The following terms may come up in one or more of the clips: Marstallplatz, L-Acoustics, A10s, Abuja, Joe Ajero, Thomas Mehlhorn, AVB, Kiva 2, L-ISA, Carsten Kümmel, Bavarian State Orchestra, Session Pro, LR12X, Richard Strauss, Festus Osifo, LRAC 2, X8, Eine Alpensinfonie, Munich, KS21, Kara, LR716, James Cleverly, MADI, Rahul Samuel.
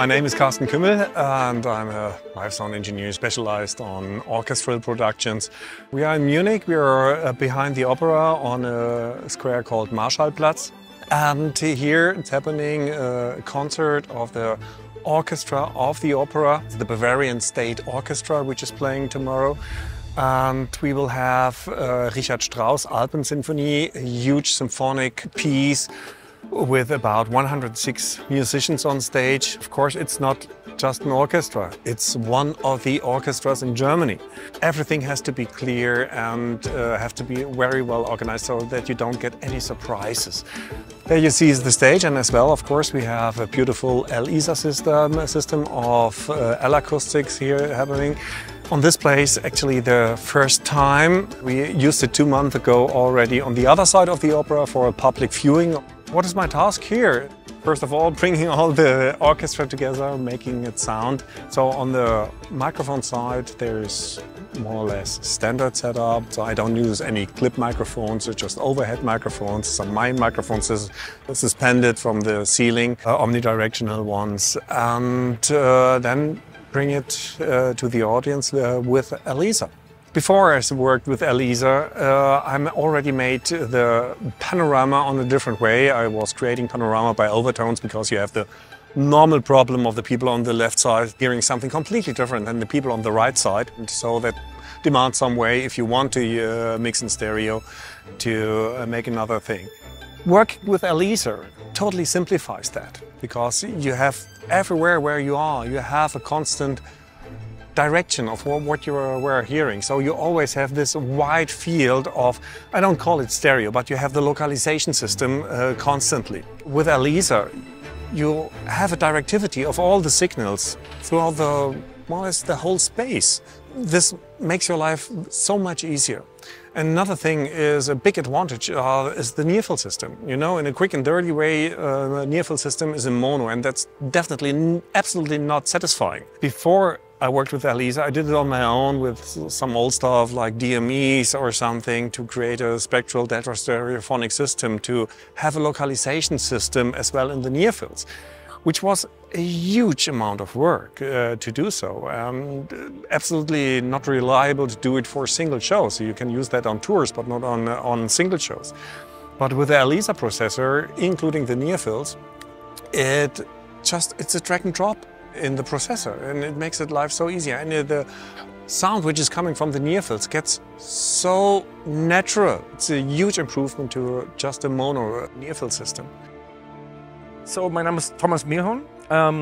My name is Carsten Kümmel and I'm a live sound engineer specialized on orchestral productions. We are in Munich, we are behind the opera on a square called Marstallplatz, and here it's happening a concert of the orchestra of the opera, the Bavarian State Orchestra, which is playing tomorrow. And we will have Richard Strauss' Alpensinfonie, a huge symphonic piece with about 106 musicians on stage. Of course, it's not just an orchestra. It's one of the orchestras in Germany. Everything has to be clear and have to be very well organized so that you don't get any surprises. There you see is the stage, and as well, of course, we have a beautiful L-ISA system of L-Acoustics here happening. On this place, actually the first time, we used it 2 months ago already on the other side of the opera for a public viewing. What is my task here? First of all, bringing all the orchestra together, making it sound. So on the microphone side, there's more or less standard setup. So I don't use any clip microphones, or just overhead microphones. Some main microphones suspended from the ceiling, omnidirectional ones. And then bring it to the audience with L-ISA. Before I worked with L-ISA, I already made the panorama on a different way. I was creating panorama by overtones, because you have the normal problem of the people on the left side hearing something completely different than the people on the right side. And so that demands some way, if you want to mix in stereo, to make another thing. Working with L-ISA totally simplifies that, because you have everywhere where you are, you have a constant direction of what you were hearing. So you always have this wide field of, I don't call it stereo, but you have the localization system constantly. With L-ISA, you have a directivity of all the signals throughout the, more or less, the whole space. This makes your life so much easier. Another thing is a big advantage is the near field system. You know, in a quick and dirty way, the near field system is in mono, and that's definitely absolutely not satisfying. Before I worked with L-ISA, I did it on my own with some old stuff like DMEs or something to create a spectral tetrastereophonic system, to have a localization system as well in the near fields, which was a huge amount of work to do so. Absolutely not reliable to do it for single shows. So you can use that on tours, but not on single shows. But with the L-ISA processor, including the near fields, it's a drag and drop in the processor, and it makes it life so easier. And the sound which is coming from the near fields gets so natural. It's a huge improvement to just a mono near field system. So my name is Thomas Mehlhorn,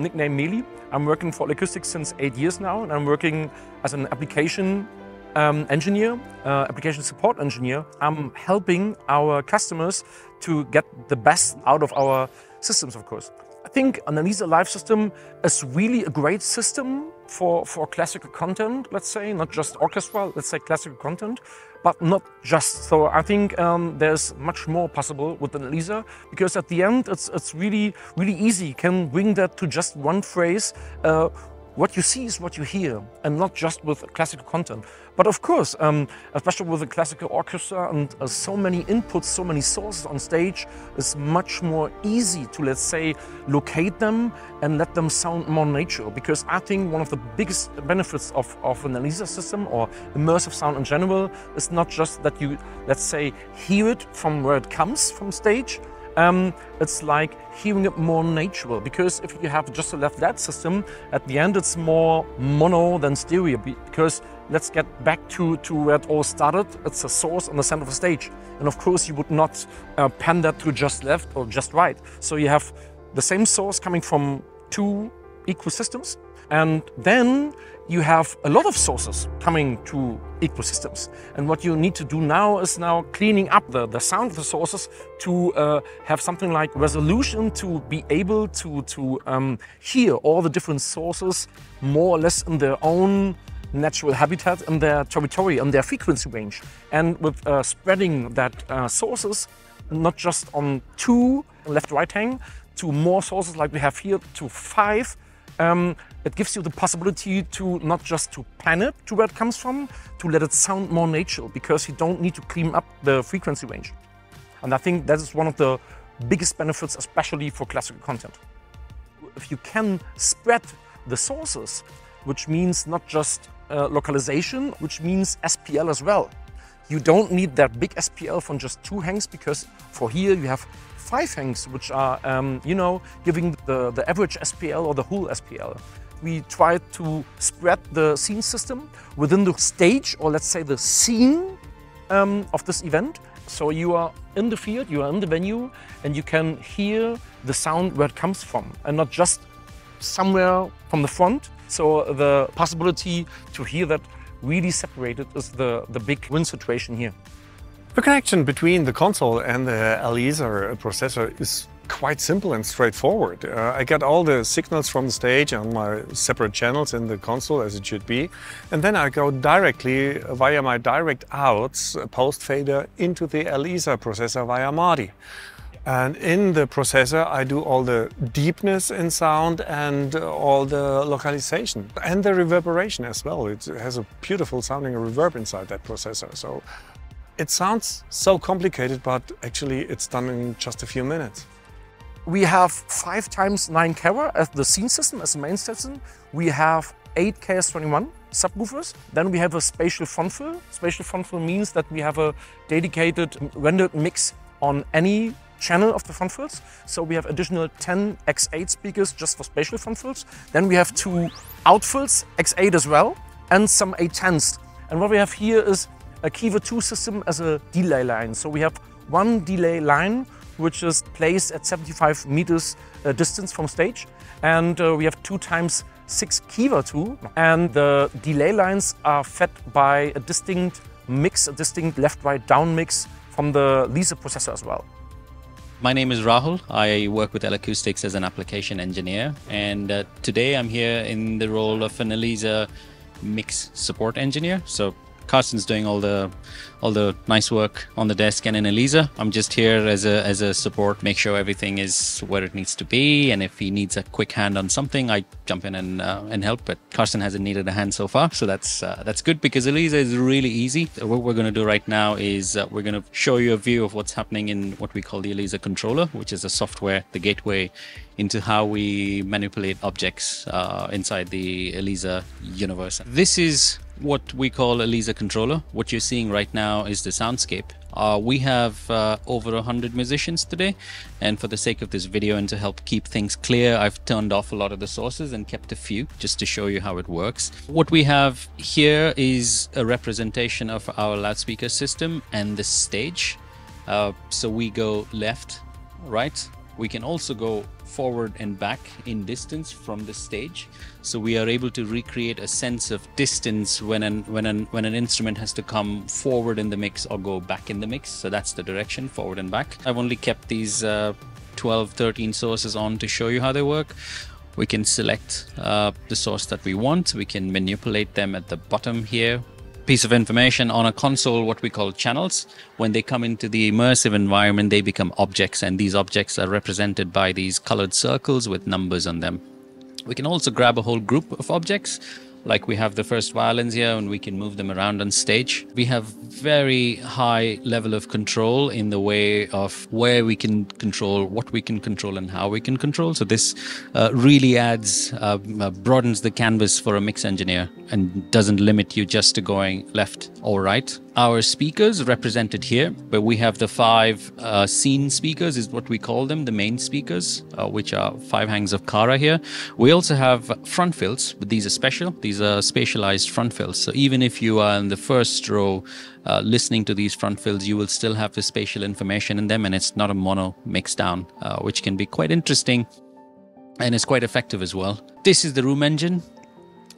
nickname Meli. I'm working for L-Acoustics since 8 years now, and I'm working as an application engineer, application support engineer. I'm helping our customers to get the best out of our systems, of course. I think an L-ISA live system is really a great system for classical content, let's say, not just orchestral, let's say classical content, but not just. So I think there's much more possible with an L-ISA, because at the end it's really easy. You can bring that to just one phrase. What you see is what you hear, and not just with classical content. But of course, especially with a classical orchestra and so many inputs, so many sources on stage, it's much more easy to, let's say, locate them and let them sound more natural. Because I think one of the biggest benefits of an L-ISA system, or immersive sound in general, is not just that you, let's say, hear it from where it comes from stage. It's like hearing it more natural, because if you have just a left-led system, at the end it's more mono than stereo, because let's get back to where it all started. It's a source on the center of the stage, and of course you would not pan that to just left or just right. So you have the same source coming from two equal systems, and then you have a lot of sources coming to equal systems. And what you need to do now is now cleaning up the sound of the sources to have something like resolution, to be able to hear all the different sources more or less in their own natural habitat, in their territory, in their frequency range. And with spreading that sources, not just on two left-right hang, to more sources like we have here, to 5, it gives you the possibility to not just to pan it to where it comes from, to let it sound more natural, because you don't need to clean up the frequency range. And I think that is one of the biggest benefits, especially for classical content. if you can spread the sources, which means not just localization, which means SPL as well. You don't need that big SPL from just 2 hangs, because for here you have 5 hangs, which are, you know, giving the average SPL or the whole SPL. We try to spread the scene system within the stage, or let's say the scene of this event. So you are in the field, you are in the venue, and you can hear the sound where it comes from and not just somewhere from the front. So the possibility to hear that really separated is the big win situation here. The connection between the console and the L-ISA processor is quite simple and straightforward. I get all the signals from the stage on my separate channels in the console, as it should be, and then I go directly via my direct outs post fader into the L-ISA processor via MADI. And in the processor I do all the deepness in sound and all the localization and the reverberation as well. It has a beautiful sounding reverb inside that processor. So it sounds so complicated, but actually it's done in just a few minutes. We have 5x9 Kara as the scene system, as the main system. We have 8 KS21 subwoofers. Then we have a spatial front fill. Spatial front fill means that we have a dedicated rendered mix on any channel of the front fills. So we have additional 10 X8 speakers just for spatial front fills. Then we have 2 outfills, X8 as well, and some A10s. And what we have here is a Kiva 2 system as a delay line. So we have 1 delay line, which is placed at 75 meters distance from stage. And we have 2x6 Kiva 2. And the delay lines are fed by a distinct mix, a distinct left-right down mix from the L-ISA processor as well. My name is Rahul. I work with L-Acoustics as an application engineer, and today I'm here in the role of an L-ISA mix support engineer. So Carsten's doing all the nice work on the desk and in L-ISA. I'm just here as a support, make sure everything is where it needs to be, and if he needs a quick hand on something, I jump in and help. But Carsten hasn't needed a hand so far, so that's good, because L-ISA is really easy. What we're going to do right now is we're going to show you a view of what's happening in what we call the L-ISA controller, which is the software, the gateway into how we manipulate objects inside the L-ISA universe. This is what we call a L-ISA controller. What you're seeing right now is the soundscape. We have over 100 musicians today, and for the sake of this video and to help keep things clear, I've turned off a lot of the sources and kept a few just to show you how it works. What we have here is a representation of our loudspeaker system and the stage. So we go left, right. We can also go forward and back in distance from the stage. So we are able to recreate a sense of distance when an instrument has to come forward in the mix or go back in the mix. So that's the direction, forward and back. I've only kept these 13 sources on to show you how they work. We can select the source that we want. We can manipulate them at the bottom here. Piece of information on a console, what we call channels. When they come into the immersive environment, they become objects, and these objects are represented by these colored circles with numbers on them. We can also grab a whole group of objects, like we have the first violins here, and we can move them around on stage. We have very high level of control in the way of where we can control, what we can control, and how we can control. So this really adds, broadens the canvas for a mix engineer and doesn't limit you just to going left or right. Our speakers represented here, but we have the 5 scene speakers is what we call them, the main speakers, which are 5 hangs of Kara here. We also have front fills, but these are special. These are spatialized front fills. So even if you are in the first row listening to these front fills, you will still have the spatial information in them, and it's not a mono mix down, which can be quite interesting, and it's quite effective as well. This is the room engine.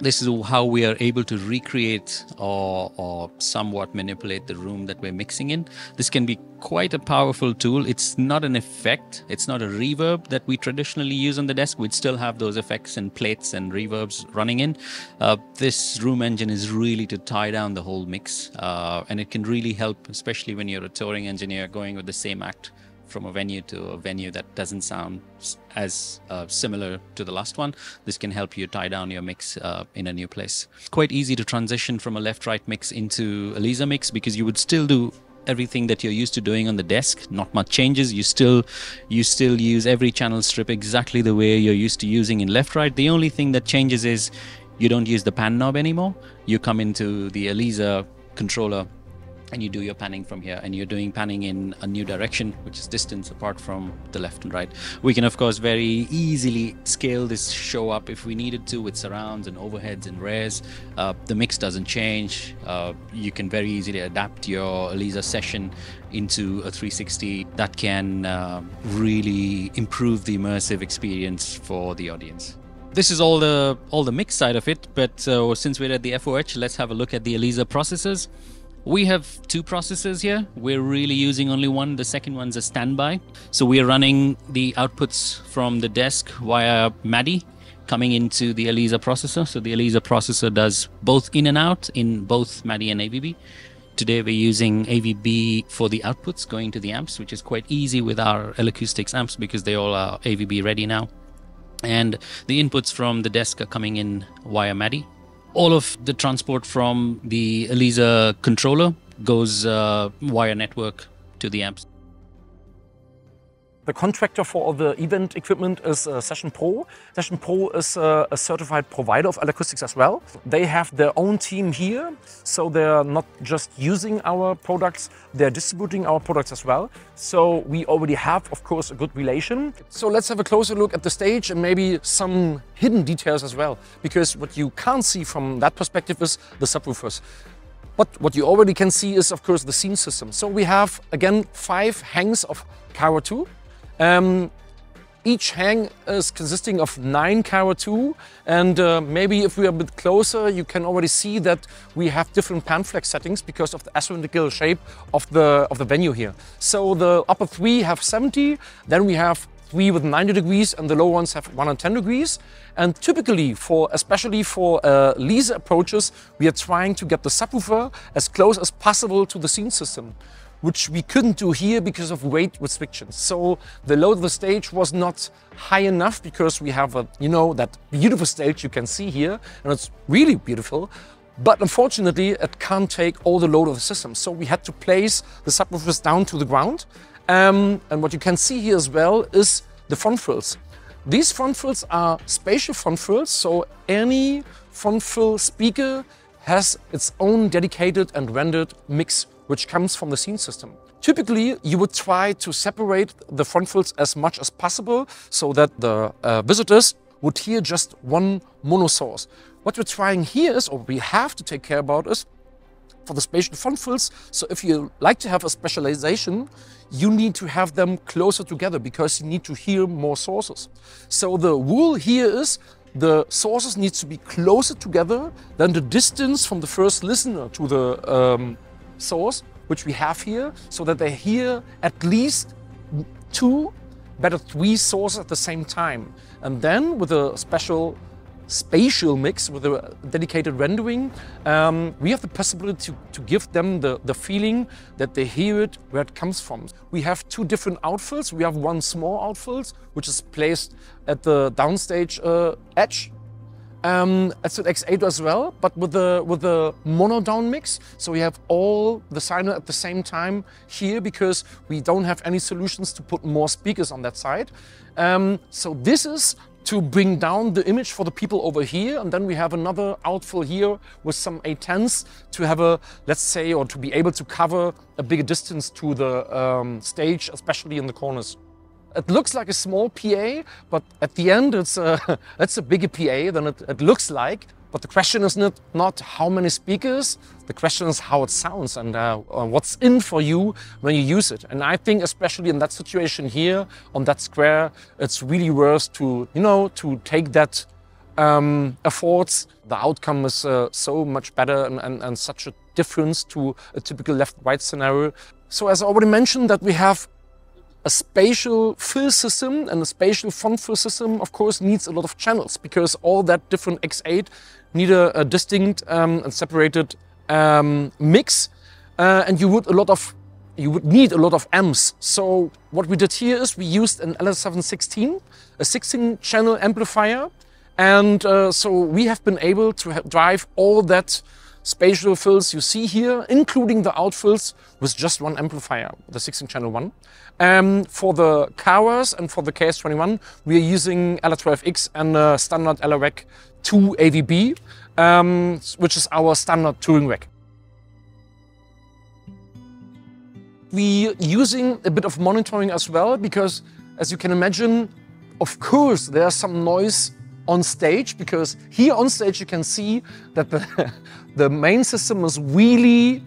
This is how we are able to recreate or somewhat manipulate the room that we're mixing in. This can be quite a powerful tool. It's not an effect. It's not a reverb that we traditionally use on the desk. We'd still have those effects and plates and reverbs running in. This room engine is really to tie down the whole mix, and it can really help, especially when you're a touring engineer going with the same act from a venue to a venue that doesn't sound as similar to the last one. This can help you tie down your mix in a new place. It's quite easy to transition from a left-right mix into a L-ISA mix, because you would still do everything that you're used to doing on the desk. Not much changes. You still use every channel strip exactly the way you're used to using in left, right. The only thing that changes is you don't use the pan knob anymore. You come into the L-ISA controller and you do your panning from here, and you're doing panning in a new direction, which is distance apart from the left and right. We can of course very easily scale this show up if we needed to with surrounds and overheads and rares. The mix doesn't change. You can very easily adapt your L-ISA session into a 360 that can really improve the immersive experience for the audience. This is all the mix side of it, but since we're at the FOH, let's have a look at the L-ISA processors. We have two processors here. We're really using only one. The second one's a standby. So we're running the outputs from the desk via MADI coming into the L-ISA processor. So the L-ISA processor does both in and out in both MADI and AVB. Today we're using AVB for the outputs going to the amps, which is quite easy with our L-Acoustics amps because they all are AVB ready now. And the inputs from the desk are coming in via MADI. All of the transport from the L-ISA controller goes via network to the amps. The contractor for all the event equipment is Session Pro. Session Pro is a certified provider of L-Acoustics as well. They have their own team here, so they're not just using our products, they're distributing our products as well. So we already have, of course, a good relation. So let's have a closer look at the stage and maybe some hidden details as well, because what you can't see from that perspective is the subwoofers. But what you already can see is, of course, the scene system. So we have, again, 5 hangs of Kara 2. Each hang is consisting of 9 Kara 2, and maybe if we are a bit closer, you can already see that we have different pan flex settings because of the asymmetrical shape of the venue here. So the upper 3 have 70, then we have 3 with 90 degrees, and the low ones have 110 degrees. And typically, especially for L-ISA approaches, we are trying to get the subwoofer as close as possible to the scene system, which we couldn't do here because of weight restrictions. So the load of the stage was not high enough because we have that beautiful stage you can see here, and it's really beautiful. But unfortunately, it can't take all the load of the system. So we had to place the subwoofers down to the ground. And what you can see here as well is the front frills. These front frills are spatial front frills, so any front frill speaker has its own dedicated and rendered mix, which comes from the scene system. Typically, you would try to separate the front frills as much as possible so that the visitors would hear just one mono source. What we're trying here is, or we have to take care about is, for the spatial front frills, so if you like to have a specialization, you need to have them closer together because you need to hear more sources. So the rule here is, the sources need to be closer together than the distance from the first listener to the source, which we have here, so that they hear at least 2, better 3 sources at the same time. And then with a special spatial mix, with a dedicated rendering, we have the possibility to give them the feeling that they hear it where it comes from. We have 2 different outfills. We have one small outfill, which is placed at the downstage edge. It's an X8 as well, but with the mono down mix. So we have all the signer at the same time here because we don't have any solutions to put more speakers on that side. So this is to bring down the image for the people over here. And then we have another outfill here with some A10s to have a, let's say, or to be able to cover a bigger distance to the stage, especially in the corners. It looks like a small PA, but at the end it's a bigger PA than it looks like. But the question is not how many speakers, the question is how it sounds and what's in for you when you use it. And I think especially in that situation here, on that square, it's really worth to take that efforts. The outcome is so much better and such a difference to a typical left-right scenario. So as I already mentioned, that we have a spatial fill system, and a spatial front fill system, of course, needs a lot of channels because all that different X8 need a distinct and separated mix, and you would need a lot of amps. So what we did here is we used an LR716, a 16-channel amplifier, and so we have been able to drive all that spatial fills you see here, including the outfills with just one amplifier, the 16-channel one. For the Karas and for the KS21, we are using LR12X and a standard LRAC 2 AVB, which is our standard touring rack. We're using a bit of monitoring as well, because as you can imagine, of course, there's some noise on stage, because here on stage you can see that the main system is really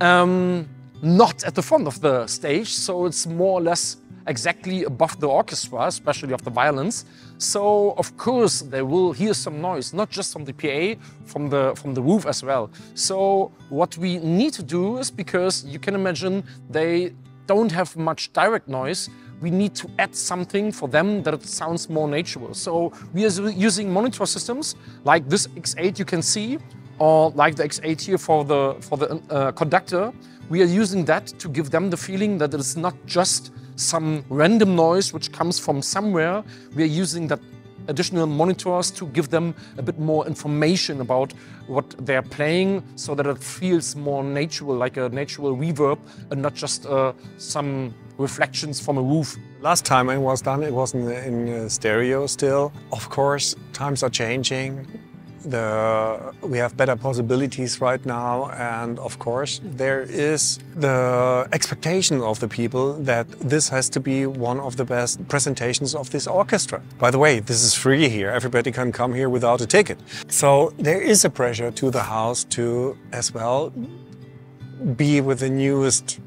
not at the front of the stage, so it's more or less exactly above the orchestra, especially of the violins. So of course they will hear some noise, not just from the PA, from the roof as well. So what we need to do is, because you can imagine they don't have much direct noise, we need to add something for them that it sounds more natural. So we are using monitor systems like this X8 you can see, or like the X8 here for the conductor. We are using that to give them the feeling that it's not just some random noise which comes from somewhere. We are using that additional monitors to give them a bit more information about what they're playing, so that it feels more natural, like a natural reverb and not just some reflections from a roof. Last time it was done, it was in stereo still. Of course, times are changing. We have better possibilities right now, and of course there is the expectation of the people that this has to be one of the best presentations of this orchestra. By the way, this is free here, everybody can come here without a ticket. So there is a pressure to the house to as well be with the newest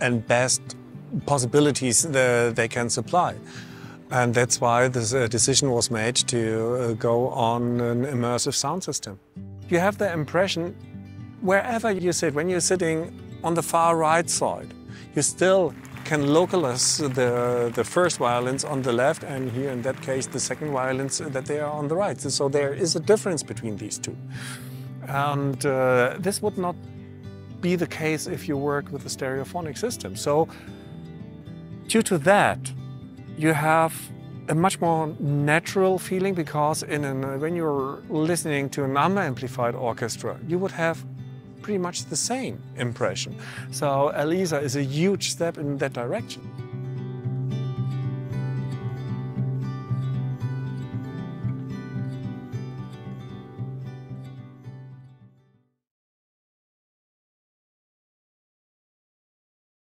and best possibilities they can supply. And that's why this decision was made to go on an immersive sound system. You have the impression, wherever you sit, when you're sitting on the far right side, you still can localize the first violins on the left, and here in that case the second violins that they are on the right. So there is a difference between these two. And this would not be the case if you work with a stereophonic system. So due to that, you have a much more natural feeling, because when you're listening to an under-amplified orchestra, you would have pretty much the same impression. So L-ISA is a huge step in that direction.